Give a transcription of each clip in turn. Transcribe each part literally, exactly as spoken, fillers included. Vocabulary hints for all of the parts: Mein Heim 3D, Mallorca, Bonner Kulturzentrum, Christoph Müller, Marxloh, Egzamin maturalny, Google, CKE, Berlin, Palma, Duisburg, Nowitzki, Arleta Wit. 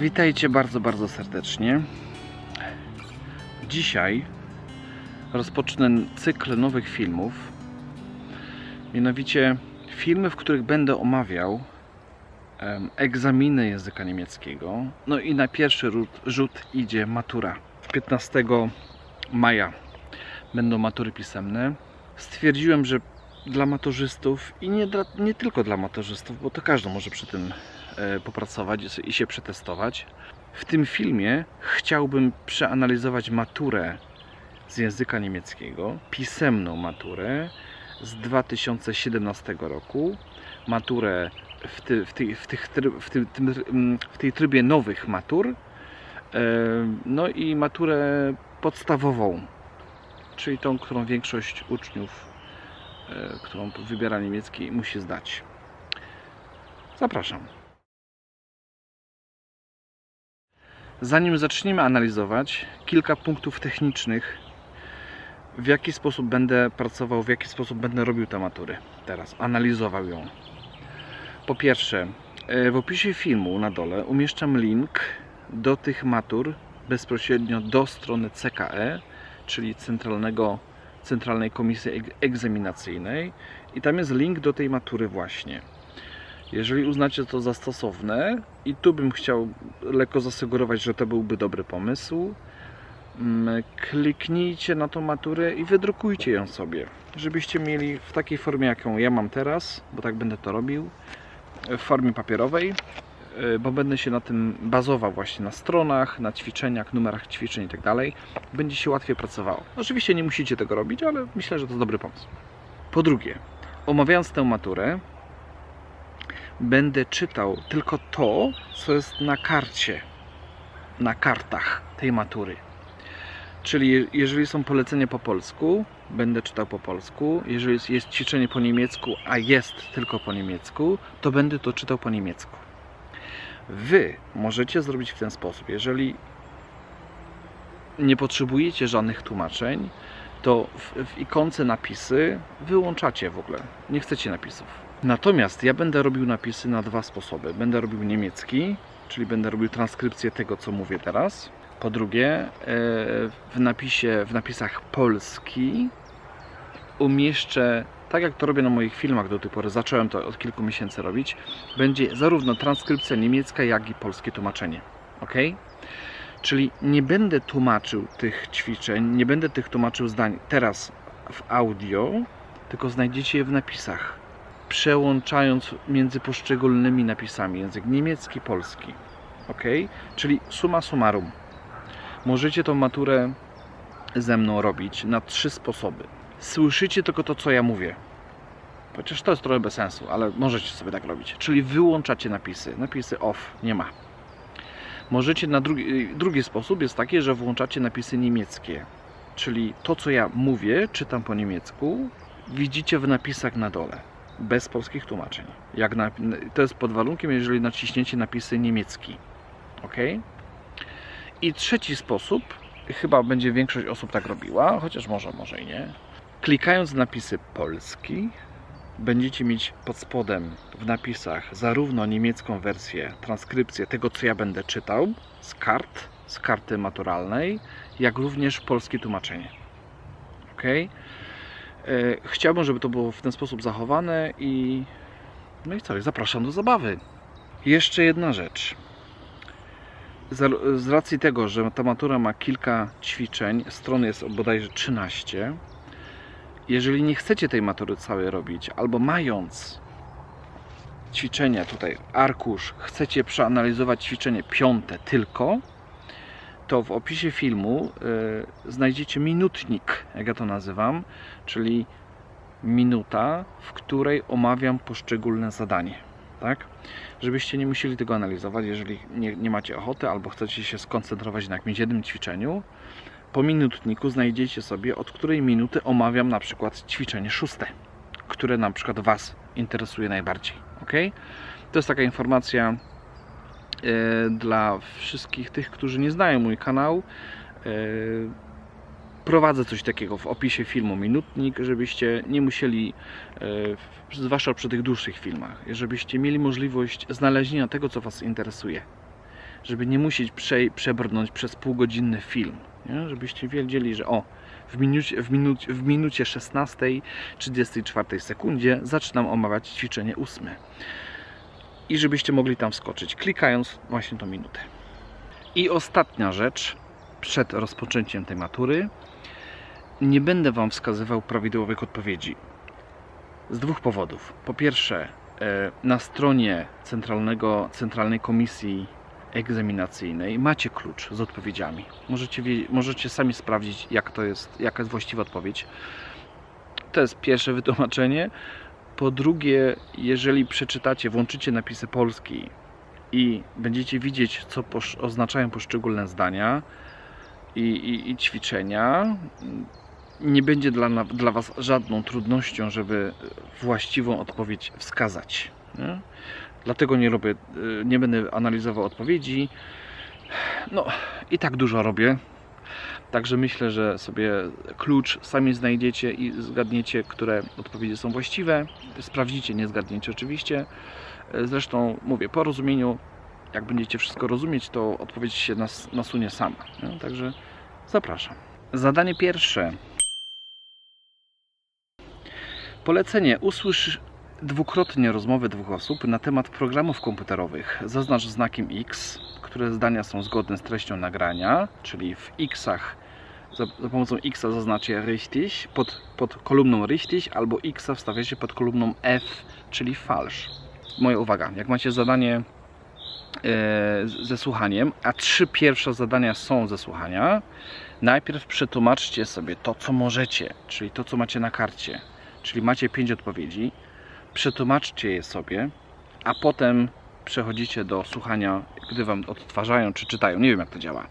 Witajcie bardzo, bardzo serdecznie. Dzisiaj rozpocznę cykl nowych filmów. Mianowicie filmy, w których będę omawiał um, egzaminy języka niemieckiego. No i na pierwszy rzut idzie matura. piętnastego maja będą matury pisemne. Stwierdziłem, że dla maturzystów i nie, dla, nie tylko dla maturzystów, bo to każdy może przy tym popracować i się przetestować. W tym filmie chciałbym przeanalizować maturę z języka niemieckiego, pisemną maturę z dwa tysiące siedemnastego roku, maturę w, ty, w, ty, w, tych, w, ty, w tej trybie nowych matur, no i maturę podstawową, czyli tą, którą większość uczniów, którą wybiera niemiecki, musi zdać. Zapraszam. Zanim zaczniemy analizować, kilka punktów technicznych, w jaki sposób będę pracował, w jaki sposób będę robił te matury teraz, analizował ją. Po pierwsze, w opisie filmu na dole umieszczam link do tych matur bezpośrednio do strony C K E, czyli Centralnego, Centralnej Komisji Egzaminacyjnej, i tam jest link do tej matury właśnie. Jeżeli uznacie to za stosowne, i tu bym chciał lekko zasugerować, że to byłby dobry pomysł, kliknijcie na tą maturę i wydrukujcie ją sobie, żebyście mieli w takiej formie, jaką ja mam teraz, bo tak będę to robił, w formie papierowej, bo będę się na tym bazował właśnie na stronach, na ćwiczeniach, numerach ćwiczeń i tak dalej. Będzie się łatwiej pracowało. Oczywiście nie musicie tego robić, ale myślę, że to jest dobry pomysł. Po drugie, omawiając tę maturę, będę czytał tylko to, co jest na karcie, na kartach tej matury. Czyli jeżeli są polecenia po polsku, będę czytał po polsku. Jeżeli jest ćwiczenie po niemiecku, a jest tylko po niemiecku, to będę to czytał po niemiecku. Wy możecie zrobić w ten sposób. Jeżeli nie potrzebujecie żadnych tłumaczeń, to w, w ikonce napisy wyłączacie w ogóle. Nie chcecie napisów. Natomiast ja będę robił napisy na dwa sposoby. Będę robił niemiecki, czyli będę robił transkrypcję tego, co mówię teraz. Po drugie, w, napisie, w napisach polski umieszczę, tak jak to robię na moich filmach do tej pory, zacząłem to od kilku miesięcy robić, będzie zarówno transkrypcja niemiecka, jak i polskie tłumaczenie. Ok? Czyli nie będę tłumaczył tych ćwiczeń, nie będę tych tłumaczył zdań teraz w audio, tylko znajdziecie je w napisach, przełączając między poszczególnymi napisami język niemiecki, polski. Ok? Czyli summa summarum. Możecie tą maturę ze mną robić na trzy sposoby. Słyszycie tylko to, co ja mówię. Chociaż to jest trochę bez sensu, ale możecie sobie tak robić. Czyli wyłączacie napisy. Napisy off, nie ma. Możecie na drugi, drugi sposób jest taki, że włączacie napisy niemieckie. Czyli to, co ja mówię, czytam po niemiecku, widzicie w napisach na dole. Bez polskich tłumaczeń. Jak na, to jest pod warunkiem, jeżeli naciśniecie napisy niemiecki. Ok? I trzeci sposób, chyba będzie większość osób tak robiła, chociaż może, może i nie. Klikając napisy polski, będziecie mieć pod spodem w napisach zarówno niemiecką wersję, transkrypcję tego, co ja będę czytał z kart, z karty maturalnej, jak również polskie tłumaczenie. Ok? Chciałbym, żeby to było w ten sposób zachowane i no i co, zapraszam do zabawy. Jeszcze jedna rzecz. Z racji tego, że ta matura ma kilka ćwiczeń, stron jest bodajże trzynaście, jeżeli nie chcecie tej matury całej robić, albo mając ćwiczenia tutaj, arkusz, chcecie przeanalizować ćwiczenie piąte tylko, to w opisie filmu y, znajdziecie minutnik, jak ja to nazywam, czyli minuta, w której omawiam poszczególne zadanie, tak? Żebyście nie musieli tego analizować, jeżeli nie, nie macie ochoty albo chcecie się skoncentrować na jakimś jednym ćwiczeniu. Po minutniku znajdziecie sobie, od której minuty omawiam na przykład ćwiczenie szóste, które na przykład Was interesuje najbardziej, ok? To jest taka informacja dla wszystkich tych, którzy nie znają mój kanał. Prowadzę coś takiego w opisie filmu, minutnik, żebyście nie musieli, zwłaszcza przy tych dłuższych filmach, żebyście mieli możliwość znalezienia tego, co Was interesuje. żeby nie musieć prze, przebrnąć przez półgodzinny film, nie? Żebyście wiedzieli, że o, w minucie, w minucie, w minucie szesnastej trzydziestej czwartej sekundzie zaczynam omawiać ćwiczenie ósme. I żebyście mogli tam wskoczyć, klikając właśnie tą minutę. I ostatnia rzecz przed rozpoczęciem tej matury. Nie będę Wam wskazywał prawidłowych odpowiedzi. Z dwóch powodów. Po pierwsze, na stronie centralnego, Centralnej Komisji Egzaminacyjnej macie klucz z odpowiedziami. Możecie, możecie sami sprawdzić, jak to jest, jaka jest właściwa odpowiedź. To jest pierwsze wytłumaczenie. Po drugie, jeżeli przeczytacie, włączycie napisy polski i będziecie widzieć, co posz, oznaczają poszczególne zdania i, i, i ćwiczenia, nie będzie dla, dla Was żadną trudnością, żeby właściwą odpowiedź wskazać. Nie? Dlatego nie robię, nie będę analizował odpowiedzi. No i tak dużo robię. Także myślę, że sobie klucz sami znajdziecie i zgadniecie, które odpowiedzi są właściwe. Sprawdzicie, nie zgadniecie oczywiście. Zresztą mówię, po rozumieniu, jak będziecie wszystko rozumieć, to odpowiedź się nas, nasunie sama. No, także zapraszam. Zadanie pierwsze. Polecenie. Usłysz dwukrotnie rozmowy dwóch osób na temat programów komputerowych. Zaznacz znakiem X, które zdania są zgodne z treścią nagrania, czyli w X-ach, za, za pomocą X-a zaznaczę richtig, pod, pod kolumną richtig, albo X-a wstawia się pod kolumną F, czyli falsz. Moja uwaga, jak macie zadanie yy, ze słuchaniem, a trzy pierwsze zadania są ze słuchania, najpierw przetłumaczcie sobie to, co możecie, czyli to, co macie na karcie, czyli macie pięć odpowiedzi, przetłumaczcie je sobie, a potem przechodzicie do słuchania, gdy Wam odtwarzają czy czytają. Nie wiem, jak to działa.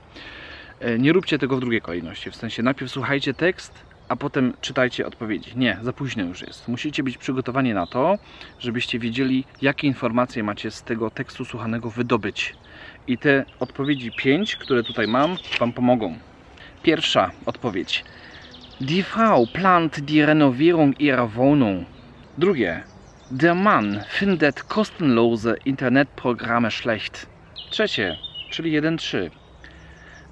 Nie róbcie tego w drugiej kolejności. W sensie najpierw słuchajcie tekst, a potem czytajcie odpowiedzi. Nie, za późno już jest. Musicie być przygotowani na to, żebyście wiedzieli, jakie informacje macie z tego tekstu słuchanego wydobyć. I te odpowiedzi pięć, które tutaj mam, Wam pomogą. Pierwsza odpowiedź. Die Frau plant die Renovierung ihrer Wohnung. Drugie. Der Mann findet kostenlose Internetprogramme schlecht. Trzecie, czyli jeden trzy.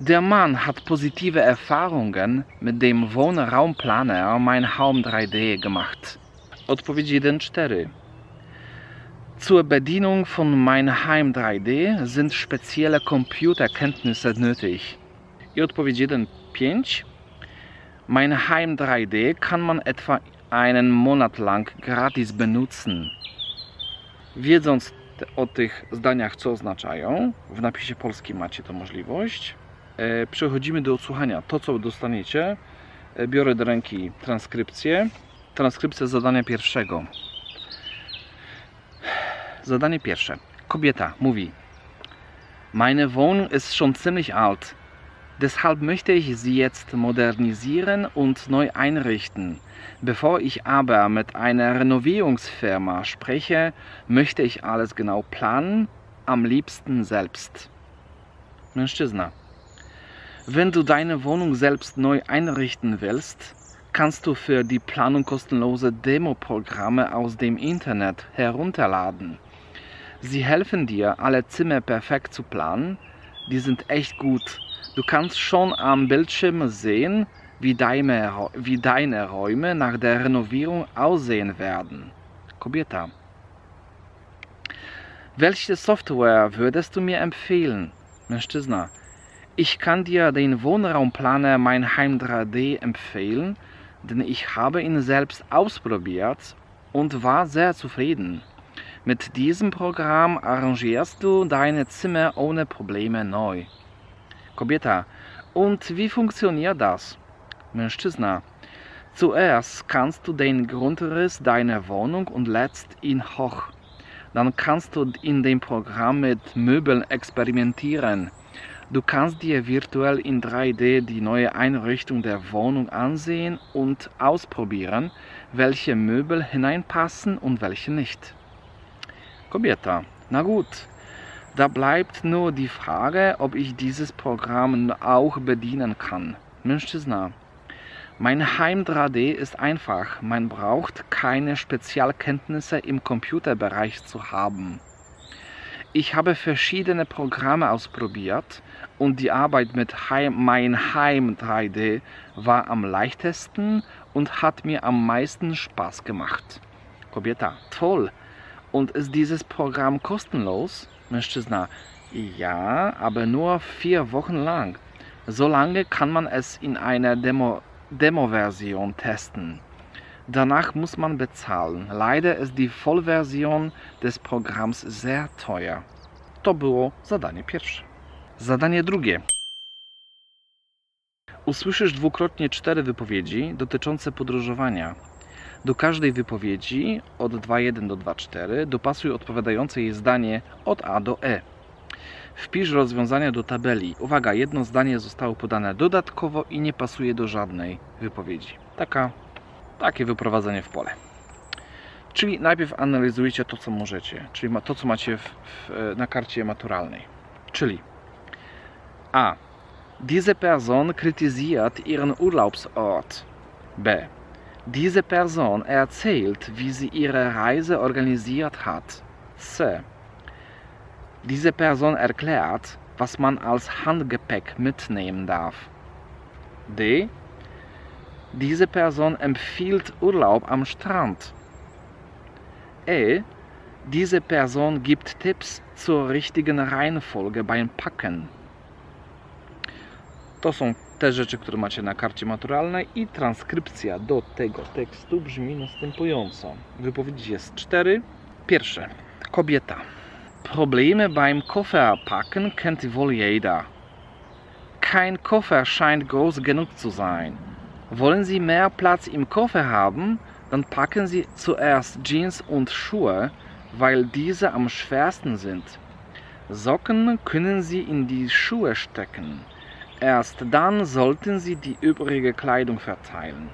Der Mann hat positive Erfahrungen mit dem Wohnraumplaner Mein Heim drei D gemacht. Odpowiedź jeden cztery. Zur Bedienung von Mein Heim drei D sind spezielle Computerkenntnisse nötig. I odpowiedź jeden pięć. Mein Heim drei D kann man etwa einen Monat lang gratis benutzen. Wiedząc te, o tych zdaniach, co oznaczają, w napisie polskim macie tę możliwość. E, przechodzimy do odsłuchania. To, co dostaniecie, e, biorę do ręki transkrypcję. Transkrypcja zadania pierwszego. Zadanie pierwsze. Kobieta mówi: Meine Wohnung ist schon ziemlich alt. Deshalb möchte ich sie jetzt modernisieren und neu einrichten. Bevor ich aber mit einer Renovierungsfirma spreche, möchte ich alles genau planen, am liebsten selbst. Mężczyzna. Wenn du deine Wohnung selbst neu einrichten willst, kannst du für die Planung kostenlose Demo-Programme aus dem Internet herunterladen. Sie helfen dir, alle Zimmer perfekt zu planen. Die sind echt gut. Du kannst schon am Bildschirm sehen, wie deine, wie deine Räume nach der Renovierung aussehen werden. Kobieta. Welche Software würdest du mir empfehlen? Mężczyzna. Ich kann dir den Wohnraumplaner Mein Heim drei D empfehlen, denn ich habe ihn selbst ausprobiert und war sehr zufrieden. Mit diesem Programm arrangierst du deine Zimmer ohne Probleme neu. Kobieta. Und wie funktioniert das? Mężczyzna. Zuerst kannst du den Grundriss deiner Wohnung und lädst ihn hoch. Dann kannst du in dem Programm mit Möbeln experimentieren. Du kannst dir virtuell in drei D die neue Einrichtung der Wohnung ansehen und ausprobieren, welche Möbel hineinpassen und welche nicht. Kobieta. Na gut. Da bleibt nur die Frage, ob ich dieses Programm auch bedienen kann. Mężczyzna. Mein Heim drei D ist einfach. Man braucht keine Spezialkenntnisse im Computerbereich zu haben. Ich habe verschiedene Programme ausprobiert und die Arbeit mit Heim, Mein Heim drei D war am leichtesten und hat mir am meisten Spaß gemacht. Kobieta, toll! Und ist dieses Programm kostenlos? Mężczyzna, ja, aber nur vier Wochen lang. So lange kann man es in einer Demo, Demo-Version testen. Danach muss man bezahlen. Leider ist die Vollversion des Programms sehr teuer. To było zadanie pierwsze. Zadanie drugie. Usłyszysz dwukrotnie cztery wypowiedzi dotyczące podróżowania. Do każdej wypowiedzi od dwa jeden do dwa cztery dopasuj odpowiadające jej zdanie od A do E. Wpisz rozwiązania do tabeli. Uwaga, jedno zdanie zostało podane dodatkowo i nie pasuje do żadnej wypowiedzi. Taka Takie wyprowadzenie w pole. Czyli najpierw analizujcie to, co możecie, czyli to, co macie w, w, na karcie maturalnej. Czyli A. Diese Person kritisiert ihren Urlaubsort. B. Diese Person erzählt, wie sie ihre Reise organisiert hat. C. Diese Person erklärt, was man als Handgepäck mitnehmen darf. D. Diese Person empfiehlt Urlaub am Strand. E. Diese Person gibt Tipps zur richtigen Reihenfolge beim Packen. To są te rzeczy, które macie na karcie maturalnej i transkrypcja do tego tekstu brzmi następująco. Wypowiedzi jest cztery. Pierwsze. Kobieta. Probleme beim Kofferpacken kennt wohl jeder. Kein Koffer scheint groß genug zu sein. Wollen Sie mehr Platz im Koffer haben, dann packen Sie zuerst Jeans und Schuhe, weil diese am schwersten sind. Socken können Sie in die Schuhe stecken. Erst dann sollten Sie die übrige Kleidung verteilen.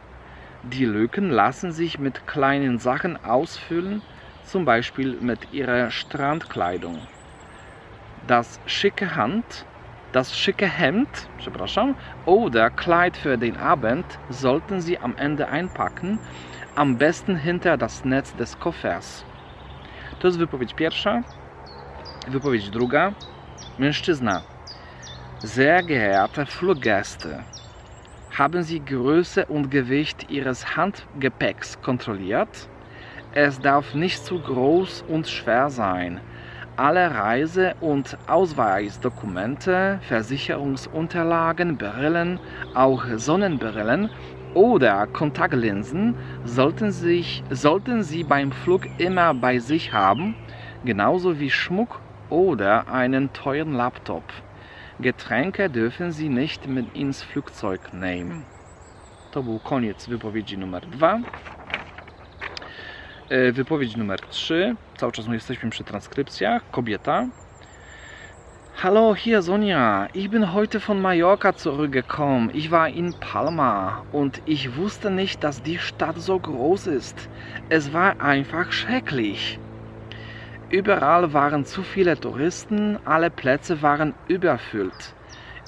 Die Lücken lassen sich mit kleinen Sachen ausfüllen, zum Beispiel mit Ihrer Strandkleidung. Das schicke Hand Das schicke Hemd, przepraszam, oder Kleid für den Abend sollten Sie am Ende einpacken, am besten hinter das Netz des Koffers. To jest wypowiedź pierwsza. Wypowiedź druga. Mężczyzna. Sehr geehrte Fluggäste, haben Sie Größe und Gewicht Ihres Handgepäcks kontrolliert? Es darf nicht zu groß und schwer sein. Alle Reise- und Ausweisdokumente, Versicherungsunterlagen, Brillen, auch Sonnenbrillen oder Kontaktlinsen sollten, sich, sollten Sie beim Flug immer bei sich haben, genauso wie Schmuck oder einen teuren Laptop. Getränke dürfen Sie nicht mit ins Flugzeug nehmen. To był koniec wypowiedzi numer dwa. Wypowiedź numer trzy. Cały czas my jesteśmy przy transkrypcjach. Kobieta. Hallo, hier Sonja. Ich bin heute von Mallorca zurückgekommen. Ich war in Palma und ich wusste nicht, dass die Stadt so groß ist. Es war einfach schrecklich. Überall waren zu viele Touristen, alle Plätze waren überfüllt.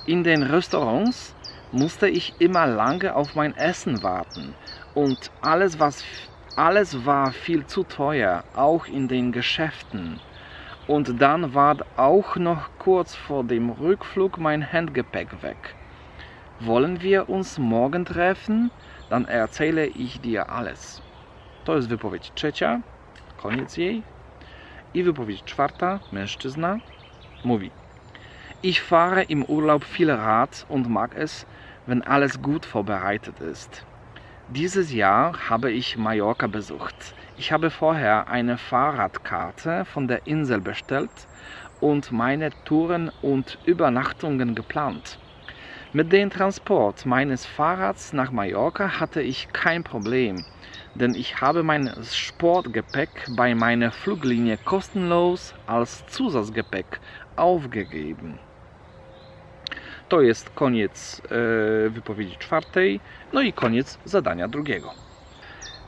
In den Restaurants musste ich immer lange auf mein Essen warten und alles, was Alles war viel zu teuer, auch in den Geschäften. Und dann war auch noch kurz vor dem Rückflug mein Handgepäck weg. Wollen wir uns morgen treffen? Dann erzähle ich dir alles. To jest wypowiedź trzecia, koniec jej. I wypowiedź czwarta, mężczyzna, mówi. Ich fahre im Urlaub viel Rad und mag es, wenn alles gut vorbereitet ist. Dieses Jahr habe ich Mallorca besucht. Ich habe vorher eine Fahrradkarte von der Insel bestellt und meine Touren und Übernachtungen geplant. Mit dem Transport meines Fahrrads nach Mallorca hatte ich kein Problem, denn ich habe mein Sportgepäck bei meiner Fluglinie kostenlos als Zusatzgepäck aufgegeben. To jest koniec e, wypowiedzi czwartej, no i koniec zadania drugiego.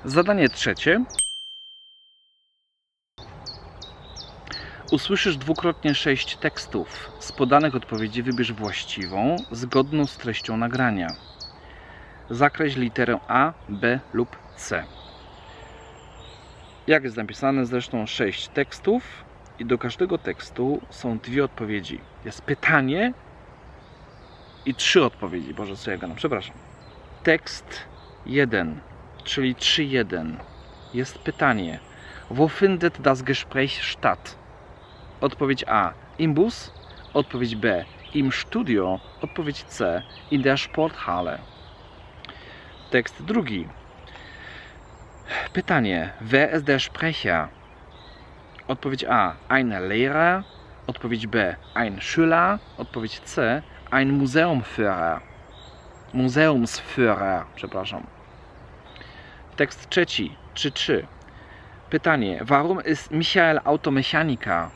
Zadanie trzecie. Usłyszysz dwukrotnie sześć tekstów. Z podanych odpowiedzi wybierz właściwą, zgodną z treścią nagrania. Zakreś literę A, B lub C. Jak jest napisane, zresztą sześć tekstów. I do każdego tekstu są dwie odpowiedzi. Jest pytanie i trzy odpowiedzi. Boże, co ja gadam, przepraszam. Tekst jeden, czyli trzy jeden, jest pytanie. Wo findet das Gespräch statt? Odpowiedź A. Im Bus. Odpowiedź B. Im Studio. Odpowiedź C. In der Sporthalle. Tekst drugi. Pytanie. Wer ist der Sprecher? Odpowiedź A. Ein Lehrer. Odpowiedź B. Ein Schüler. Odpowiedź C. Ein Museumsführer. Museumsführer. Przepraszam. Tekst trzeci. trzy trzy. Pytanie. Warum ist Michael Automechaniker?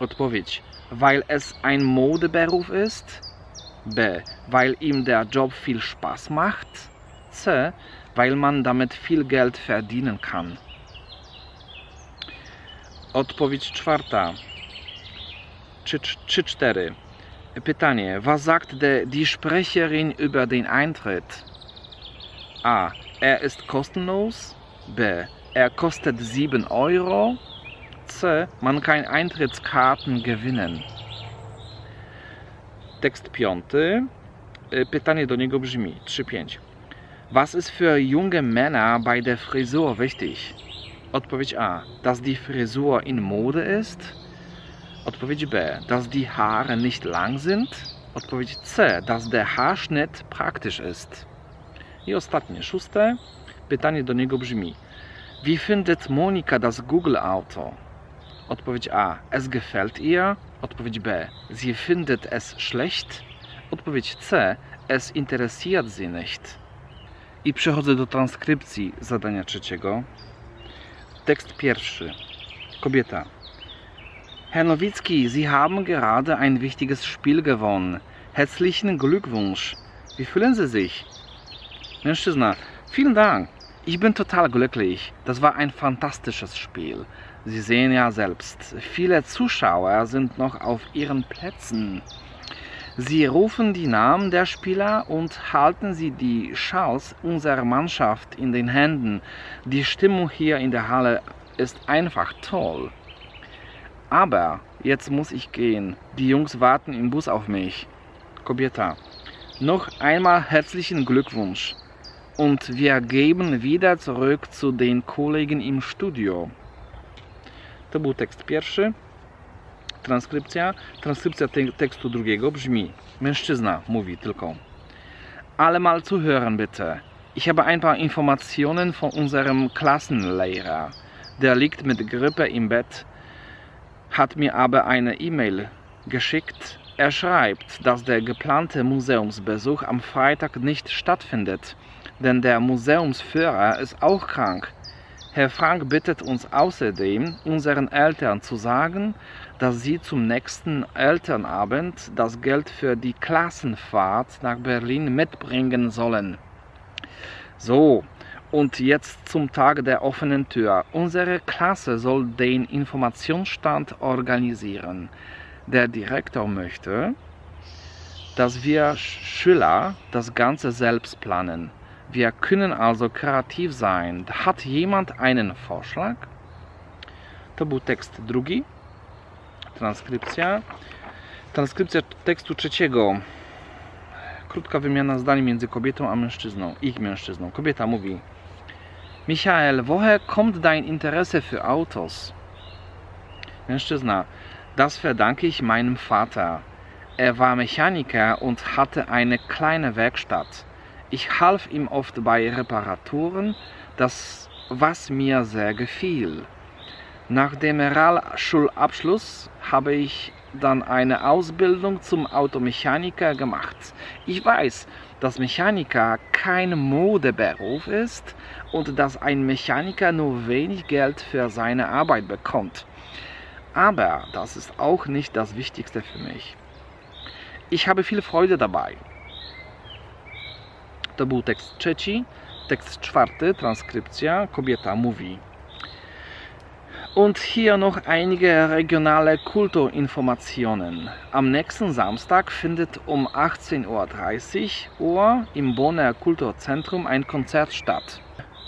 Odpowiedź. Weil es ein Modeberuf ist. B. Weil ihm der Job viel Spaß macht. C. Weil man damit viel Geld verdienen kann. Odpowiedź czwarta. trzy cztery. Pytanie. Was sagt de, die Sprecherin über den Eintritt? A. Er ist kostenlos. B. Er kostet sieben Euro. C. Man kann Eintrittskarten gewinnen. Tekst piąty. Pytanie do niego brzmi. trzy pięć. Was ist für junge Männer bei der Frisur wichtig? Odpowiedź A. Dass die Frisur in Mode ist. Odpowiedź B. Dass die Haare nicht lang sind. Odpowiedź C. Dass der Haarschnitt praktisch ist. I ostatnie, szóste. Pytanie do niego brzmi. Wie findet Monika das Google-Auto? Odpowiedź A. Es gefällt ihr. Odpowiedź B. Sie findet es schlecht. Odpowiedź C. Es interessiert sie nicht. I przechodzę do transkrypcji zadania trzeciego. Tekst pierwszy. Kobieta. Herr Nowitzki, Sie haben gerade ein wichtiges Spiel gewonnen. Herzlichen Glückwunsch. Wie fühlen Sie sich? Mężczyzna. Vielen Dank. Ich bin total glücklich. Das war ein fantastisches Spiel. Sie sehen ja selbst, viele Zuschauer sind noch auf ihren Plätzen. Sie rufen die Namen der Spieler und halten sie die Schals unserer Mannschaft in den Händen. Die Stimmung hier in der Halle ist einfach toll. Aber jetzt muss ich gehen. Die Jungs warten im Bus auf mich. Kobieta. Noch einmal herzlichen Glückwunsch. Und wir geben wieder zurück zu den Kollegen im Studio. To był tekst pierwszy. Transkrypcja. Transkrypcja te tekstu drugiego brzmi. Mężczyzna mówi tylko. Ale mal zuhören bitte. Ich habe ein paar Informationen von unserem Klassenlehrer. Der liegt mit Grippe im Bett, hat mir aber eine E-Mail geschickt. Er schreibt, dass der geplante Museumsbesuch am Freitag nicht stattfindet. Denn der Museumsführer ist auch krank. Herr Frank bittet uns außerdem, unseren Eltern zu sagen, dass sie zum nächsten Elternabend das Geld für die Klassenfahrt nach Berlin mitbringen sollen. So, und jetzt zum Tag der offenen Tür. Unsere Klasse soll den Informationsstand organisieren. Der Direktor möchte, dass wir Schüler das Ganze selbst planen. Wir können also kreativ sein. Hat jemand einen Vorschlag? To był tekst drugi. Transkrypcja. Transkrypcja tekstu trzeciego. Krótka wymiana zdań między kobietą a mężczyzną. Ich mężczyzną. Kobieta mówi. Michael, woher kommt dein Interesse für Autos? Mężczyzna. Das verdanke ich meinem Vater. Er war Mechaniker und hatte eine kleine Werkstatt. Ich half ihm oft bei Reparaturen, das was mir sehr gefiel. Nach dem Realschulabschluss habe ich dann eine Ausbildung zum Automechaniker gemacht. Ich weiß, dass Mechaniker kein Modeberuf ist und dass ein Mechaniker nur wenig Geld für seine Arbeit bekommt. Aber das ist auch nicht das Wichtigste für mich. Ich habe viel Freude dabei. To był tekst trzeci. Tekst czwarty, transkrypcja. Kobieta mówi. Und hier noch einige regionale Kulturinformationen. Am nächsten Samstag findet um achtzehn Uhr dreißig im Bonner Kulturzentrum ein Konzert statt.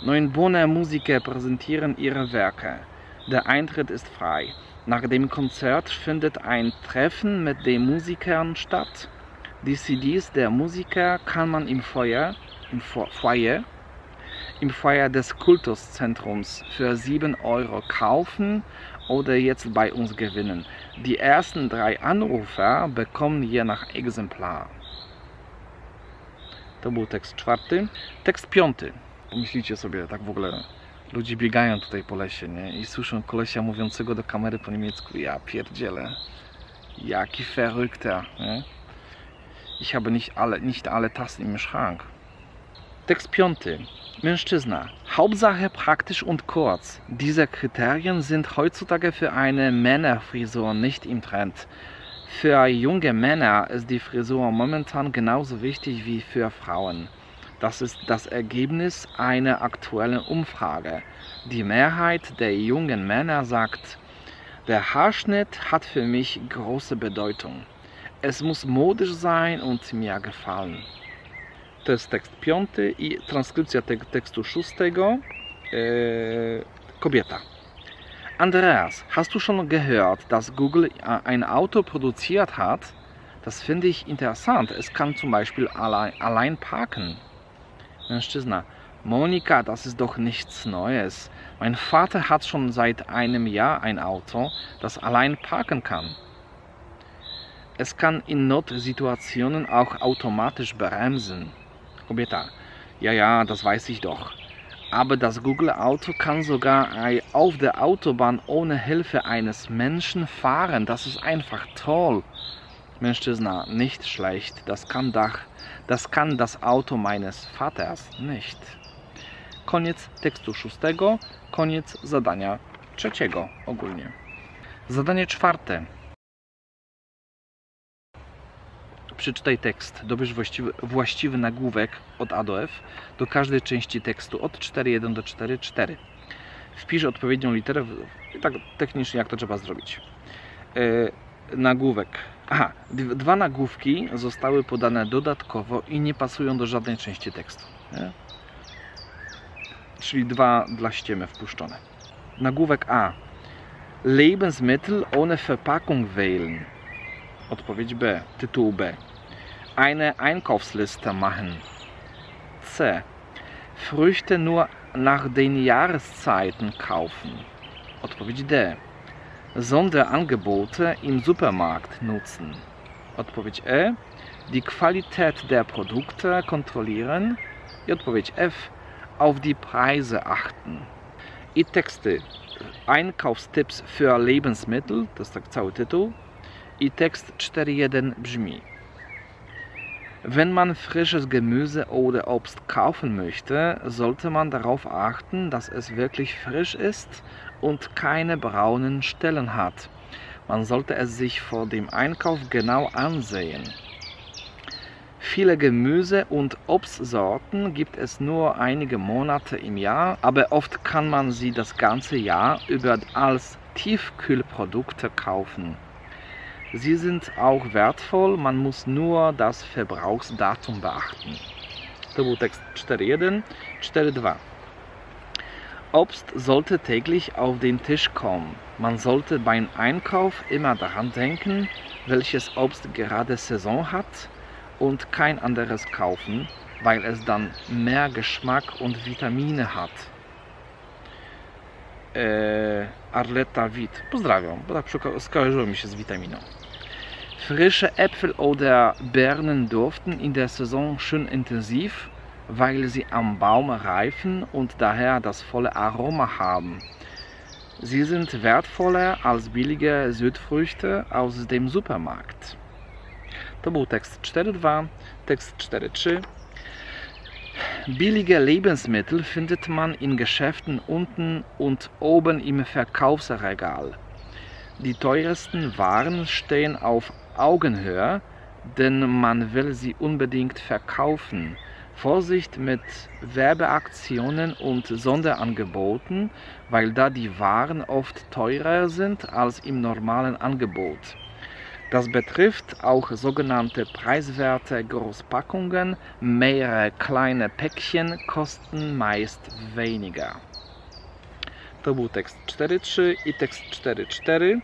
Neun Bonner Musiker präsentieren ihre Werke. Der Eintritt ist frei. Nach dem Konzert findet ein Treffen mit den Musikern statt. Die C Ds der Musiker kann man im Foyer, im Foyer, im Foyer des Kulturzentrums für sieben Euro kaufen oder jetzt bei uns gewinnen. Die ersten drei Anrufer bekommen je nach Exemplar. To był tekst czwarty. Tekst piąty. Pomyślicie sobie, tak w ogóle ludzie biegają tutaj po lesie, nie? I słyszą kolesia mówiącego do kamery po niemiecku. Ja pierdzielę. Jaki verrückter, nie? Ich habe nicht alle, nicht alle Tassen im Schrank. Tekst piąty. Mężczyzna. Hauptsache praktisch und kurz. Diese Kriterien sind heutzutage für eine Männerfrisur nicht im Trend. Für junge Männer ist die Frisur momentan genauso wichtig wie für Frauen. Das ist das Ergebnis einer aktuellen Umfrage. Die Mehrheit der jungen Männer sagt, der Haarschnitt hat für mich große Bedeutung. Es muss modisch sein und mir gefallen. To jest tekst piąty i transkrypcja tego tekstu szóstego. Eee, kobieta. Andreas, hast du schon gehört, dass Google ein Auto produziert hat? Das finde ich interessant. Es kann zum Beispiel allein, allein parken. Mężczyzna. Monika, das ist doch nichts Neues. Mein Vater hat schon seit einem Jahr ein Auto, das allein parken kann. Es kann in Notsituationen auch automatisch bremsen. Kobieta. Ja, ja, das weiß ich doch. Aber das Google-Auto kann sogar auf der Autobahn ohne Hilfe eines Menschen fahren. Das ist einfach toll. Mężczyzna, nicht schlecht. Das kann das, das kann das Auto meines Vaters nicht. Koniec tekstu szóstego. Koniec zadania trzeciego ogólnie. Zadanie czwarte. Przeczytaj tekst, dobierz właściwy, właściwy nagłówek od A do F do każdej części tekstu od cztery jeden do cztery cztery. Wpisz odpowiednią literę, w, tak technicznie jak to trzeba zrobić. Yy, nagłówek. Aha, dwa nagłówki zostały podane dodatkowo i nie pasują do żadnej części tekstu. Nie? Czyli dwa dla ściemy wpuszczone. Nagłówek A. Lebensmittel ohne Verpackung wählen. Odpowiedź B. Tytuł B. Eine Einkaufsliste machen. C. Früchte nur nach den Jahreszeiten kaufen. Odpowiedź D. Sonderangebote im Supermarkt nutzen. Odpowiedź E. Die Qualität der Produkte kontrollieren. I odpowiedź F. Auf die Preise achten. I teksty. Einkaufstipps für Lebensmittel. To jest tak cały tytuł. I tekst cztery jeden brzmi: Wenn man frisches Gemüse oder Obst kaufen möchte, sollte man darauf achten, dass es wirklich frisch ist und keine braunen Stellen hat. Man sollte es sich vor dem Einkauf genau ansehen. Viele Gemüse- und Obstsorten gibt es nur einige Monate im Jahr, aber oft kann man sie das ganze Jahr über als Tiefkühlprodukte kaufen. Sie sind auch wertvoll, man muss nur das Verbrauchsdatum beachten. To był tekst cztery jeden, cztery dwa. Obst sollte täglich auf den Tisch kommen. Man sollte beim Einkauf immer daran denken, welches Obst gerade Saison hat und kein anderes kaufen, weil es dann mehr Geschmack und Vitamine hat. Eee, Arleta Wit. Pozdrawiam, bo tak skojarzyło mi się z witaminą. Frische Äpfel oder Birnen duften in der Saison schön intensiv, weil sie am Baum reifen und daher das volle Aroma haben. Sie sind wertvoller als billige Südfrüchte aus dem Supermarkt. To był tekst cztery dwa, tekst cztery trzy. Billige Lebensmittel findet man in Geschäften unten und oben im Verkaufsregal. Die teuersten Waren stehen auf Augenhöhe, denn man will sie unbedingt verkaufen. Vorsicht mit Werbeaktionen und Sonderangeboten, weil da die Waren oft teurer sind als im normalen Angebot. Das betrifft auch sogenannte preiswerte Großpackungen. Mehrere kleine Päckchen kosten meist weniger. To był tekst cztery trzy i tekst cztery cztery.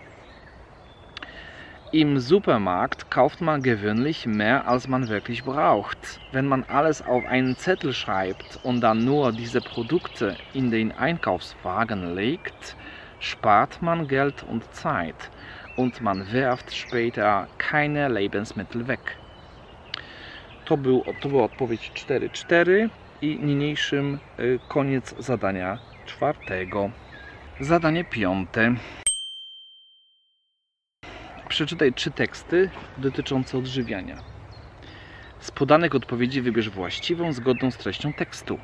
Im Supermarkt kauft man gewöhnlich mehr, als man wirklich braucht. Wenn man alles auf einen Zettel schreibt und dann nur diese Produkte in den Einkaufswagen legt, spart man Geld und Zeit und man werft später keine Lebensmittel weg. To, był, to była odpowiedź cztery cztery i niniejszym koniec zadania czwartego. Zadanie piąte. Przeczytaj trzy teksty dotyczące odżywiania. Z podanych odpowiedzi wybierz właściwą, zgodną z treścią tekstu.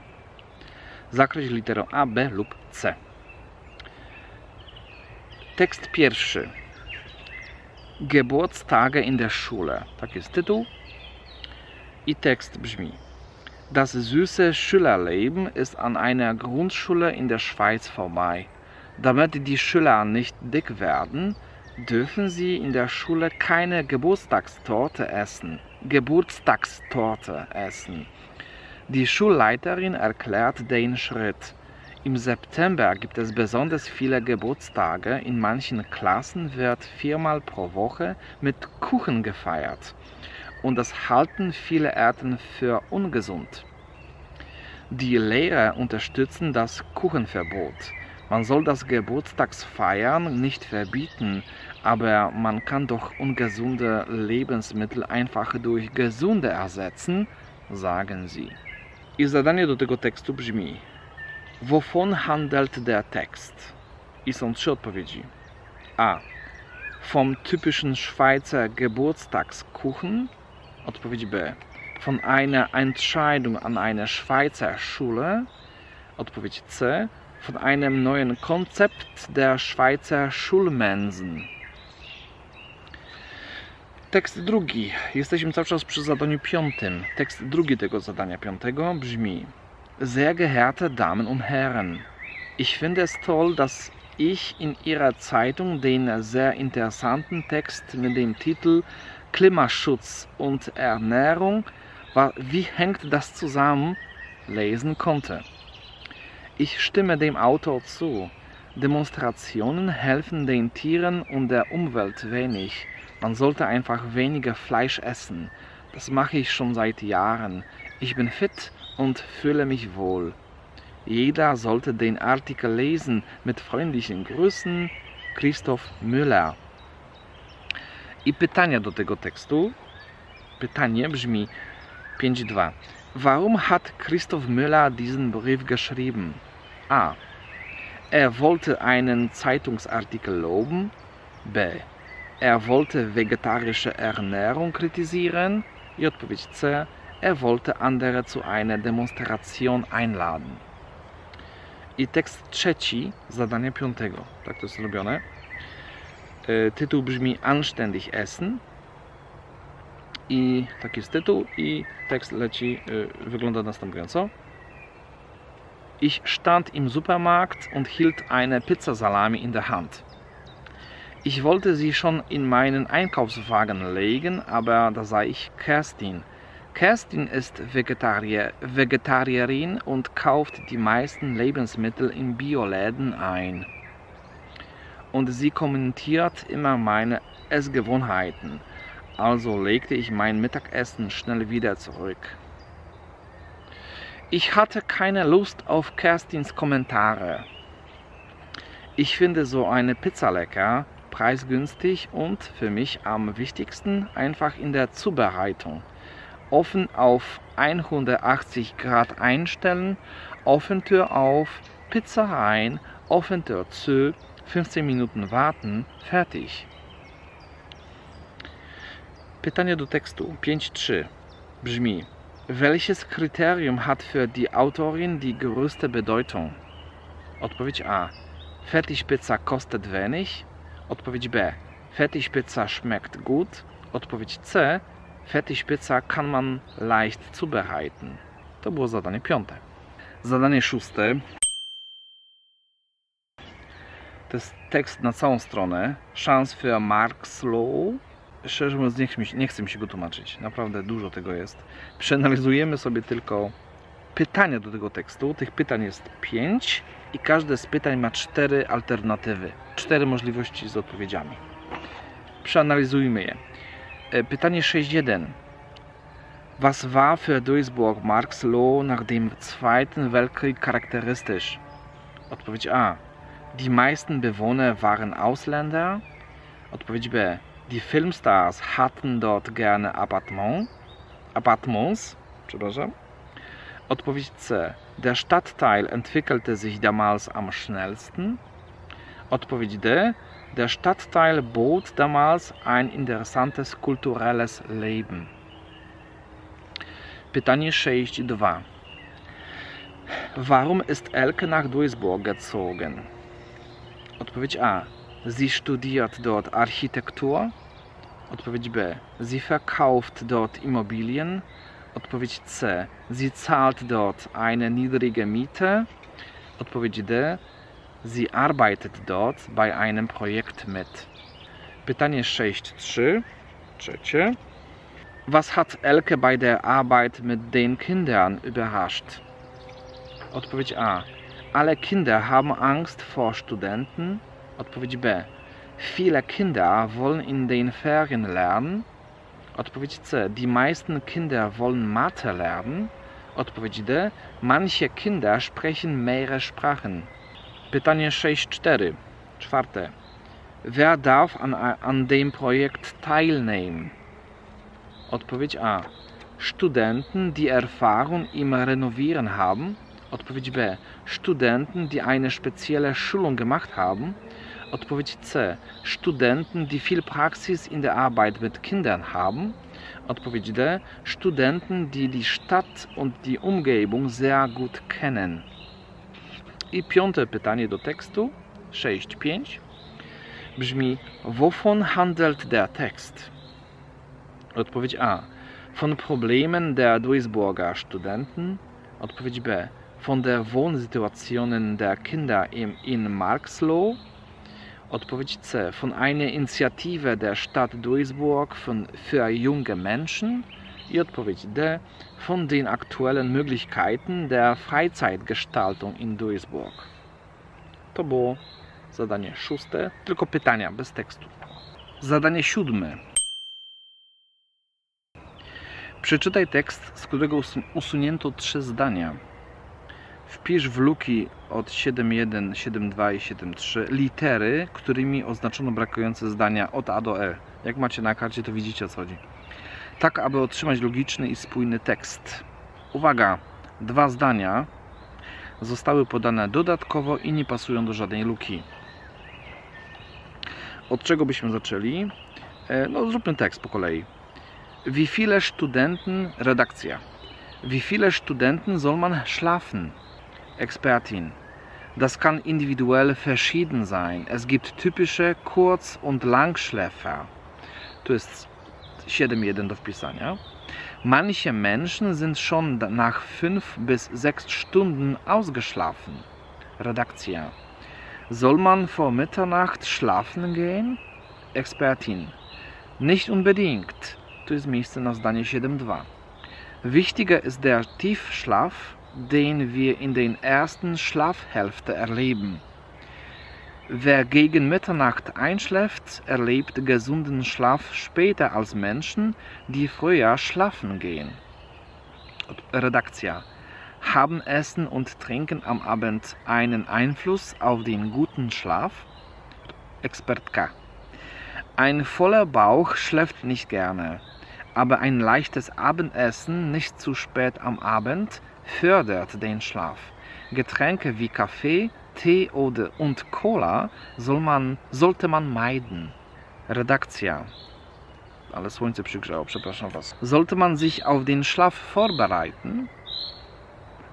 Zakreśl literę A, B lub C. Tekst pierwszy. Geburtstage in der Schule. Tak jest tytuł. I tekst brzmi: Das süße Schülerleben ist an einer Grundschule in der Schweiz vorbei. Damit die Schüler nicht dick werden, dürfen sie in der Schule keine Geburtstagstorte essen. Geburtstagstorte essen. Die Schulleiterin erklärt den Schritt. Im September gibt es besonders viele Geburtstage. In manchen Klassen wird viermal pro Woche mit Kuchen gefeiert. Und das halten viele Eltern für ungesund. Die Lehrer unterstützen das Kuchenverbot. Man soll das Geburtstagsfeiern nicht verbieten, aber man kann doch ungesunde Lebensmittel einfach durch gesunde ersetzen, sagen sie. I zadanie do tego tekstu brzmi: Wovon handelt der Text? I są trzy odpowiedzi. A. Vom typischen Schweizer Geburtstagskuchen. Odpowiedź B. Von einer Entscheidung an eine Schweizer Schule. Odpowiedź C. Von einem neuen Konzept der Schweizer Schulmensen. Tekst drugi. Jesteśmy cały czas przy zadaniu piątym. Tekst drugi tego zadania piątego brzmi: Sehr geehrte Damen und Herren, ich finde es toll, dass ich in Ihrer Zeitung den sehr interessanten Text mit dem Titel Klimaschutz und Ernährung, wie hängt das zusammen, lesen konnte. Ich stimme dem Autor zu. Demonstrationen helfen den Tieren und der Umwelt wenig. Man sollte einfach weniger Fleisch essen. Das mache ich schon seit Jahren. Ich bin fit und fühle mich wohl. Jeder sollte den Artikel lesen. Mit freundlichen Grüßen, Christoph Müller. I pytania do tego tekstu. Pytanie brzmi pięć dwa. Warum hat Christoph Müller diesen Brief geschrieben? A. Er wollte einen Zeitungsartikel loben. B. Er wollte vegetarische Ernährung kritisieren. I odpowiedź C. Er wollte andere zu einer Demonstration einladen. I tekst trzeci, zadania piątego. Tak to jest robione. Tytuł brzmi Anständig essen. I taki jest tytuł i tekst leci, y, wygląda następująco. Ich stand im Supermarkt und hielt eine Pizzasalami in der Hand. Ich wollte sie schon in meinen Einkaufswagen legen, aber da sah ich Kerstin. Kerstin ist Vegetarier, Vegetarierin und kauft die meisten Lebensmittel in Bioläden ein. Und sie kommentiert immer meine Essgewohnheiten. Also legte ich mein Mittagessen schnell wieder zurück. Ich hatte keine Lust auf Kerstins Kommentare. Ich finde so eine Pizza lecker, preisgünstig und für mich am wichtigsten einfach in der Zubereitung. Ofen auf hundertachtzig Grad einstellen, Ofentür auf, Pizza rein, Ofentür zu, fünfzehn Minuten warten, fertig. Pytanie do tekstu pięć trzy brzmi: Welches Kriterium hat für die Autorin die größte Bedeutung? Odpowiedź A. Fertigpizza kostet wenig. Odpowiedź B. Fertigpizza schmeckt gut. Odpowiedź C. Fertigpizza kann man leicht zubereiten. To było zadanie piąte. Zadanie szóste. To jest tekst na całą stronę. Szans für Marxloh. Szczerze mówiąc, nie, nie chcę mi się go tłumaczyć. Naprawdę dużo tego jest. Przeanalizujemy sobie tylko pytania do tego tekstu. Tych pytań jest pięć. i każde z pytań ma cztery alternatywy, cztery możliwości z odpowiedziami. Przeanalizujmy je. Pytanie sześć jeden. Was war für Duisburg Marxloh nach dem Zweiten Weltkrieg charakteristisch? Odpowiedź A. Die meisten Bewohner waren Ausländer. Odpowiedź B. Die Filmstars hatten dort gerne Appartement. Appartements. Przepraszam. Odpowiedź C. Der Stadtteil entwickelte sich damals am schnellsten. Odpowiedź D. Der Stadtteil bot damals ein interessantes kulturelles Leben. Pytanie sześć dwa. Warum ist Elke nach Duisburg gezogen? Odpowiedź A. Sie studiert dort Architektur. Odpowiedź B. Sie verkauft dort Immobilien. Odpowiedź C. Sie zahlt dort eine niedrige Miete. Odpowiedź D. Sie arbeitet dort bei einem Projekt mit. Pytanie sześć trzy. Trzecie. Was hat Elke bei der Arbeit mit den Kindern überrascht? Odpowiedź A. Alle Kinder haben Angst vor Studenten. Odpowiedź B. Viele Kinder wollen in den Ferien lernen. Odpowiedź C. Die meisten Kinder wollen Mathe lernen. Odpowiedź D. Manche Kinder sprechen mehrere Sprachen. Pytanie sześć cztery. Czwarte. Wer darf an, an dem Projekt teilnehmen? Odpowiedź A. Studenten, die Erfahrung im Renovieren haben. Odpowiedź B. Studenten, die eine spezielle Schulung gemacht haben. Odpowiedź C. Studenten, die viel Praxis in der Arbeit mit Kindern haben. Odpowiedź D. Studenten, die die Stadt und die Umgebung sehr gut kennen. I piąte pytanie do tekstu, sześć pięć, brzmi: Wovon handelt der Text? Odpowiedź A. Von Problemen der Duisburger Studenten. Odpowiedź B. Von der Wohnsituation der Kinder im, in Marxloh. Odpowiedź C. Von einer Initiative der Stadt Duisburg von, für junge Menschen. I odpowiedź D. Von den aktuellen Möglichkeiten der Freizeitgestaltung in Duisburg. To było zadanie szóste, tylko pytania, bez tekstu. Zadanie siódme. Przeczytaj tekst, z którego usunięto trzy zdania. Wpisz w luki od siedem jeden, siedem dwa i siedem trzy litery, którymi oznaczono brakujące zdania od A do E. Jak macie na karcie, to widzicie, o co chodzi. Tak, aby otrzymać logiczny i spójny tekst. Uwaga! Dwa zdania zostały podane dodatkowo i nie pasują do żadnej luki. Od czego byśmy zaczęli? No, zróbmy tekst po kolei. Wie viele Studenten... Redakcja. Wie viele Studenten soll man schlafen? Expertin. Das kann individuell verschieden sein. Es gibt typische Kurz- und Langschläfer. To jest siedem jeden do wpisania. Manche Menschen sind schon nach fünf bis sechs Stunden ausgeschlafen. Redakcja. Soll man vor Mitternacht schlafen gehen? Expertin. Nicht unbedingt. To jest miejsce na zdanie siedem dwa. Wichtiger ist der Tiefschlaf, den wir in den ersten Schlafhälfte erleben. Wer gegen Mitternacht einschläft, erlebt gesunden Schlaf später als Menschen, die früher schlafen gehen. Redakcja. Haben Essen und Trinken am Abend einen Einfluss auf den guten Schlaf? Expertka. Ein voller Bauch schläft nicht gerne, aber ein leichtes Abendessen nicht zu spät am Abend fördert den Schlaf. Getränke wie Kaffee, Tee oder und Cola soll man, sollte man meiden. Redakcja. Ale słońce przygrzało, przepraszam Was. Sollte man sich auf den Schlaf vorbereiten?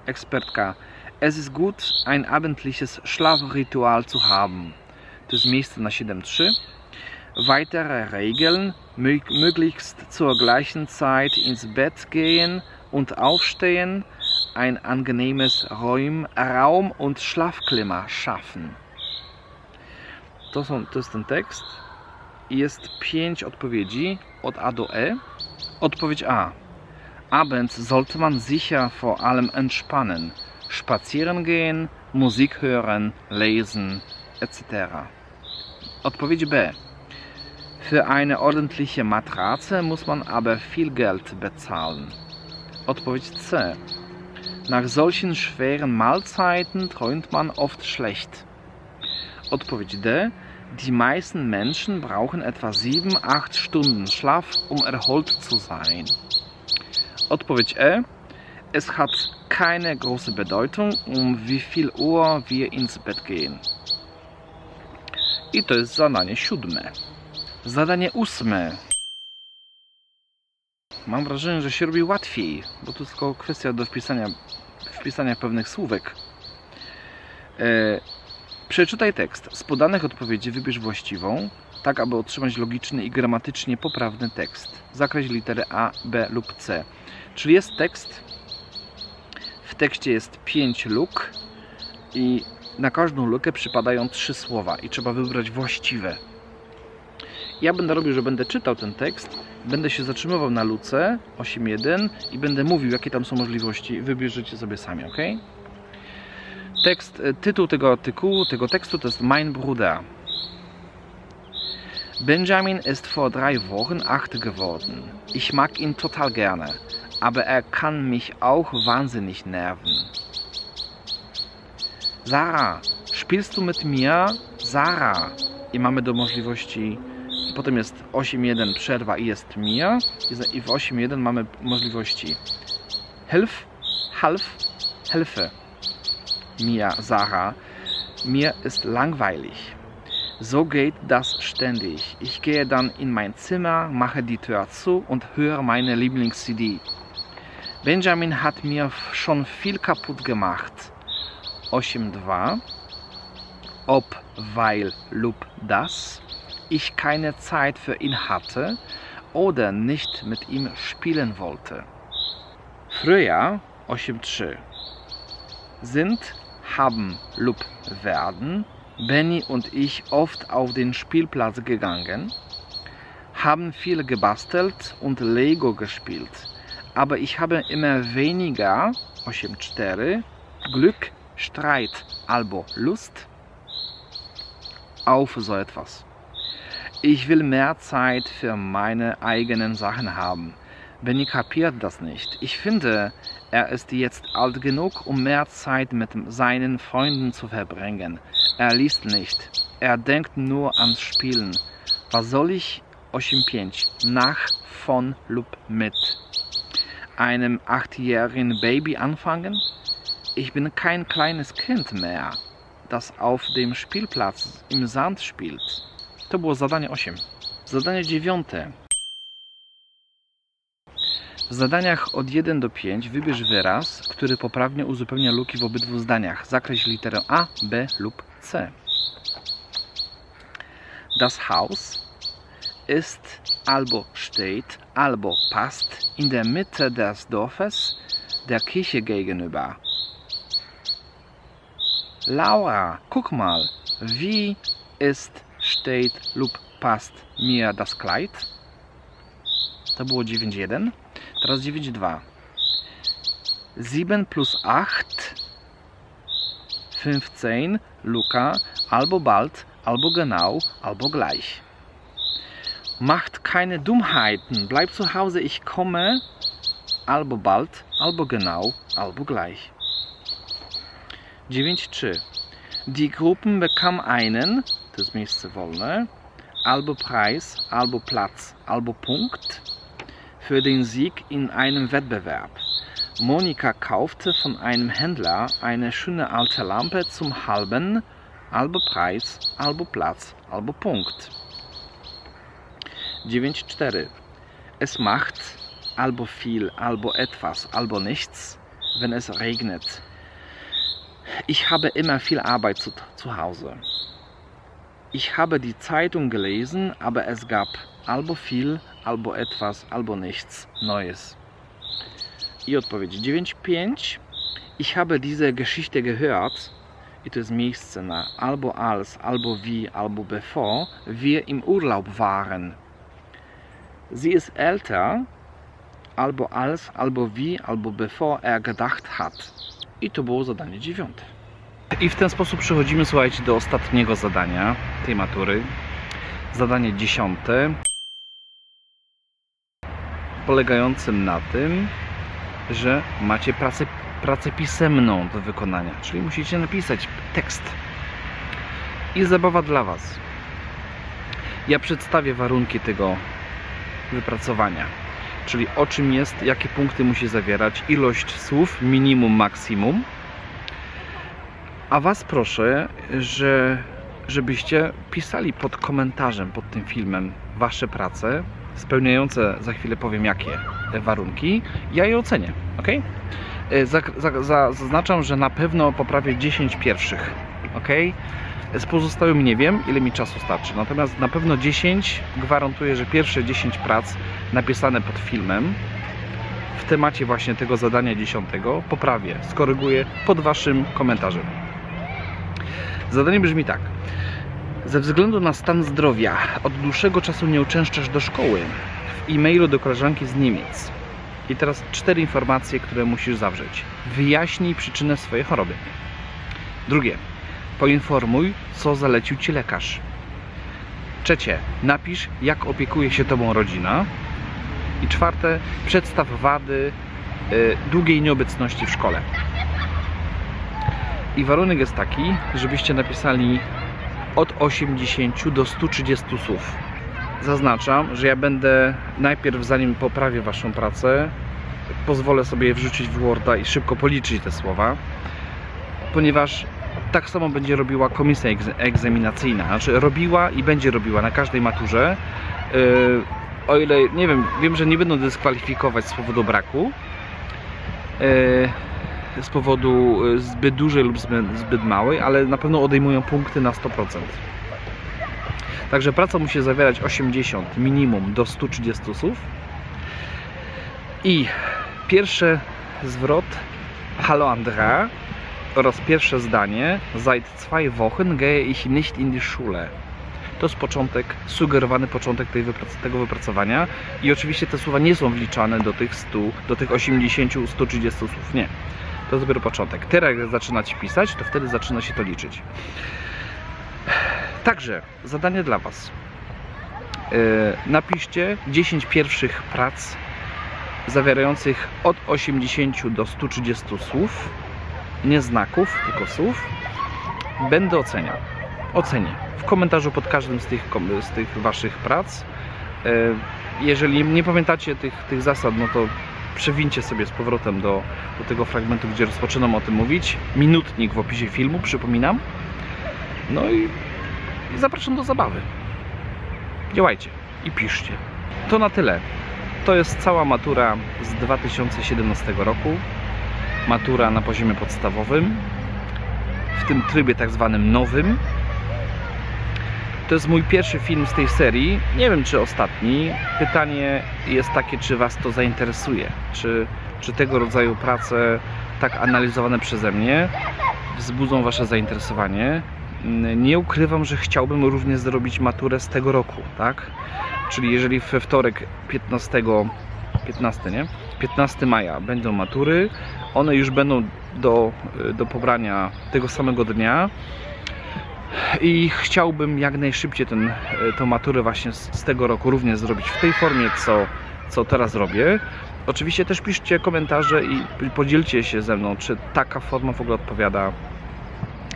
Expertka. Es ist gut, ein abendliches Schlafritual zu haben. To jest miejsce na siedem trzy. Weitere Regeln: möglichst zur gleichen Zeit ins Bett gehen und aufstehen. Ein angenehmes Räum, Raum- und Schlafklima schaffen. To, są, to jest ten tekst. Jest pięć odpowiedzi od A do E. Odpowiedź A. Abends sollte man sicher vor allem entspannen. spazieren gehen, Musik hören, lesen et cetera. Odpowiedź B. Für eine ordentliche Matratze muss man aber viel Geld bezahlen. Odpowiedź C. Nach solchen schweren Mahlzeiten träumt man oft schlecht. Odpowiedź D. Die meisten Menschen brauchen etwa sieben bis acht Stunden Schlaf, um erholt zu sein. Odpowiedź E. Es hat keine große Bedeutung, um wie viel Uhr wir ins Bett gehen. I to jest zadanie siódme. Zadanie ósme. Mam wrażenie, że się robi łatwiej, bo to jest tylko kwestia do wpisania, wpisania pewnych słówek. E, przeczytaj tekst. Z podanych odpowiedzi wybierz właściwą, tak aby otrzymać logiczny i gramatycznie poprawny tekst. Zakreśl litery A, B lub C. Czyli jest tekst. W tekście jest pięć luk i na każdą lukę przypadają trzy słowa i trzeba wybrać właściwe. Ja będę robił, że będę czytał ten tekst, będę się zatrzymywał na luce osiem jeden i będę mówił, jakie tam są możliwości. Wybierzecie sobie sami, ok? Tekst, tytuł tego artykułu, tego tekstu to jest Mein Bruder. Benjamin ist vor drei Wochen acht geworden. Ich mag ihn total gerne, aber er kann mich auch wahnsinnig nerven. Sarah, spielst du mit mir? Sarah. I mamy do możliwości... Potem jest osiem jeden, przerwa i jest mir. I w osiem jeden mamy możliwości Hilf, half, Hilfe. Mir, Sarah. Mir ist langweilig. So geht das ständig. Ich gehe dann in mein Zimmer, mache die Tür zu und höre meine Lieblings-C D. Benjamin hat mir schon viel kaputt gemacht. osiem dwa. Ob, weil, lub, das ich keine Zeit für ihn hatte oder nicht mit ihm spielen wollte. Früher, osiem trzy, sind, haben lub werden Benny und ich oft auf den Spielplatz gegangen, haben viel gebastelt und Lego gespielt, aber ich habe immer weniger, osiem cztery, Glück, Streit, albo Lust auf so etwas. Ich will mehr Zeit für meine eigenen Sachen haben. Benny kapiert das nicht. Ich finde, er ist jetzt alt genug, um mehr Zeit mit seinen Freunden zu verbringen. Er liest nicht. Er denkt nur ans Spielen. Was soll ich? osiem pięć. Nach, von, lub mit einem achtjährigen Baby anfangen? Ich bin kein kleines Kind mehr, das auf dem Spielplatz im Sand spielt. To było zadanie osiem. Zadanie dziewięć. W zadaniach od jeden do pięć wybierz wyraz, który poprawnie uzupełnia luki w obydwu zdaniach. Zakreśl literę A, B lub C. Das Haus ist albo steht, albo passt in der Mitte des Dorfes der Kirche gegenüber. Laura, guck mal, wie ist steht lub passt mir das Kleid? To było dziewięć jeden. Teraz dziewięć dwa. siedem plus acht, fünfzehn, luka, albo bald, albo genau, albo gleich. Macht keine Dummheiten, bleib zu Hause, ich komme, albo bald, albo genau, albo gleich. dziewięć trzy. Die Gruppen bekam einen, to jest miejsce wolne, albo Preis, albo Platz, albo Punkt für den Sieg in einem Wettbewerb. Monika kaufte von einem Händler eine schöne alte Lampe zum halben, albo Preis, albo Platz, albo Punkt. dziewięć cztery. Es macht albo viel, albo etwas, albo nichts, wenn es regnet. Ich habe immer viel Arbeit zu, zu Hause. Ich habe die Zeitung gelesen, aber es gab albo viel, albo etwas, albo nichts Neues. I odpowiedź dziewięć pięć. Ich habe diese Geschichte gehört, i to jest miejsce na albo als, albo wie, albo bevor wir im Urlaub waren. Sie ist älter, albo als, albo wie, albo bevor er gedacht hat. I to było zadanie dziewiąte. I w ten sposób przechodzimy, słuchajcie, do ostatniego zadania tej matury. Zadanie dziesiąte. Polegającym na tym, że macie pracę, pracę pisemną do wykonania, czyli musicie napisać tekst. I zabawa dla Was. Ja przedstawię warunki tego wypracowania, czyli o czym jest, jakie punkty musi zawierać, ilość słów, minimum, maksimum. A Was proszę, że, żebyście pisali pod komentarzem, pod tym filmem Wasze prace, spełniające, za chwilę powiem jakie warunki, ja je ocenię, ok? Zaznaczam, że na pewno poprawię dziesięć pierwszych, ok? Z pozostałym nie wiem, ile mi czasu starczy, natomiast na pewno dziesięć, gwarantuję, że pierwsze dziesięć prac napisane pod filmem w temacie właśnie tego zadania dziesiątego poprawię, skoryguję pod Waszym komentarzem. Zadanie brzmi tak. Ze względu na stan zdrowia od dłuższego czasu nie uczęszczasz do szkoły. W e-mailu do koleżanki z Niemiec. I teraz cztery informacje, które musisz zawrzeć. Wyjaśnij przyczynę swojej choroby. Drugie. Poinformuj, co zalecił Ci lekarz. Trzecie. Napisz, jak opiekuje się Tobą rodzina. I czwarte. Przedstaw wady y, długiej nieobecności w szkole. I warunek jest taki, żebyście napisali od osiemdziesięciu do stu trzydziestu słów. Zaznaczam, że ja będę najpierw, zanim poprawię Waszą pracę, pozwolę sobie je wrzucić w Worda i szybko policzyć te słowa, ponieważ tak samo będzie robiła komisja egzaminacyjna. Znaczy robiła i będzie robiła na każdej maturze. Yy, o ile, nie wiem, wiem, że nie będą dyskwalifikować z powodu braku, yy, z powodu zbyt dużej lub zbyt małej, ale na pewno odejmują punkty na sto procent. Także praca musi zawierać osiemdziesiąt minimum do stu trzydziestu słów. I pierwszy zwrot Hallo Andrea oraz pierwsze zdanie Seit zwei Wochen gehe ich nicht in die Schule. To jest początek, sugerowany początek tej wyprac tego wypracowania i oczywiście te słowa nie są wliczane do tych stu, do tych osiemdziesięciu, stu trzydziestu słów, nie. To jest dopiero początek. Teraz jak zaczynacie pisać, to wtedy zaczyna się to liczyć. Także, zadanie dla Was. Yy, napiszcie dziesięć pierwszych prac zawierających od osiemdziesięciu do stu trzydziestu słów. Nie znaków, tylko słów. Będę oceniał. Ocenię. W komentarzu pod każdym z tych, z tych Waszych prac. Yy, jeżeli nie pamiętacie tych, tych zasad, no to przewincie sobie z powrotem do, do tego fragmentu, gdzie rozpoczynam o tym mówić. Minutnik w opisie filmu, przypominam. No i, i zapraszam do zabawy. Działajcie i piszcie. To na tyle. To jest cała matura z dwa tysiące siedemnastego roku. Matura na poziomie podstawowym. W tym trybie tak zwanym nowym. To jest mój pierwszy film z tej serii, nie wiem czy ostatni. Pytanie jest takie, czy Was to zainteresuje, czy, czy tego rodzaju prace tak analizowane przeze mnie wzbudzą Wasze zainteresowanie. Nie ukrywam, że chciałbym również zrobić maturę z tego roku, tak? Czyli jeżeli we wtorek piętnastego, piętnastego, nie? piętnastego maja będą matury, one już będą do, do pobrania tego samego dnia. I chciałbym jak najszybciej ten, tą maturę właśnie z, z tego roku również zrobić w tej formie, co, co teraz robię. Oczywiście też piszcie komentarze i podzielcie się ze mną, czy taka forma w ogóle odpowiada.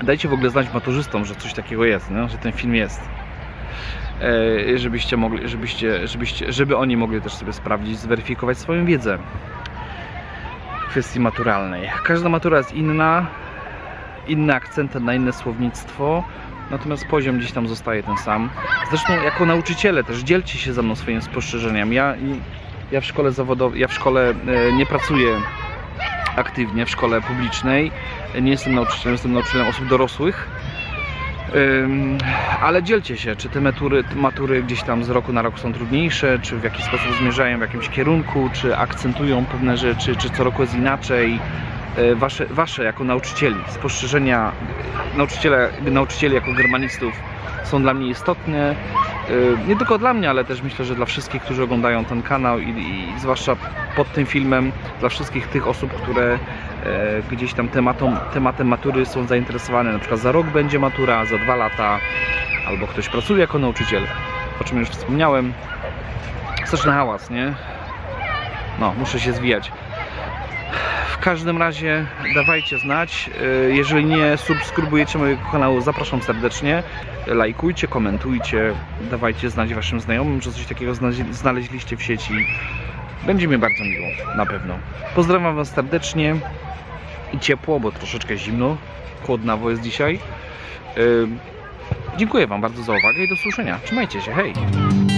Dajcie w ogóle znać maturzystom, że coś takiego jest, nie? Że ten film jest. E, żebyście mogli, żebyście, żebyście, żeby oni mogli też sobie sprawdzić, zweryfikować swoją wiedzę w kwestii maturalnej. Każda matura jest inna. Inne akcenty na inne słownictwo, natomiast poziom gdzieś tam zostaje ten sam. Zresztą jako nauczyciele też dzielcie się ze mną swoimi spostrzeżeniami. Ja, ja w szkole zawodowej, ja w szkole nie pracuję aktywnie, w szkole publicznej. Nie jestem nauczycielem, jestem nauczycielem osób dorosłych. Ale dzielcie się, czy te matury, matury gdzieś tam z roku na rok są trudniejsze, czy w jakiś sposób zmierzają w jakimś kierunku, czy akcentują pewne rzeczy, czy co roku jest inaczej. wasze, wasze jako nauczycieli, spostrzeżenia nauczycieli jako germanistów są dla mnie istotne. Nie tylko dla mnie, ale też myślę, że dla wszystkich, którzy oglądają ten kanał i, i zwłaszcza pod tym filmem, dla wszystkich tych osób, które e, gdzieś tam tematom, tematem matury są zainteresowane. Na przykład za rok będzie matura, za dwa lata, albo ktoś pracuje jako nauczyciel, o czym już wspomniałem. Straszny hałas, nie? No, muszę się zwijać. W każdym razie dawajcie znać, jeżeli nie subskrybujecie mojego kanału, zapraszam serdecznie, lajkujcie, komentujcie, dawajcie znać waszym znajomym, że coś takiego znaleźliście w sieci, będzie mi bardzo miło, na pewno. Pozdrawiam was serdecznie i ciepło, bo troszeczkę zimno, chłodnawo jest dzisiaj. Dziękuję wam bardzo za uwagę i do usłyszenia, trzymajcie się, hej!